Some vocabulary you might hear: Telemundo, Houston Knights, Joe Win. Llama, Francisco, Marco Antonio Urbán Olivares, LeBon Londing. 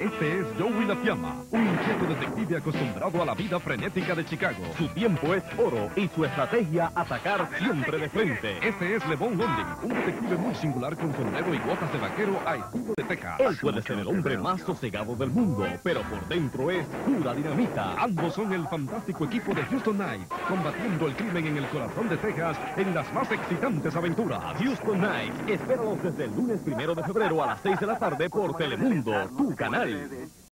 Este es Joe Win. Llama, un inquieto detective acostumbrado a la vida frenética de Chicago. Su tiempo es oro y su estrategia atacar siempre de frente. Este es LeBon Londing, un detective muy singular con sombrero y botas de vaquero a estilo de Texas. Él puede ser el hombre más sosegado del mundo, pero por dentro es pura dinamita. Ambos son el fantástico equipo de Houston Knights, combatiendo el crimen en el corazón de Texas en las más excitantes aventuras. Houston Knights, espéralos desde el lunes 1 de febrero a las 6 de la tarde por Telemundo, tu canal.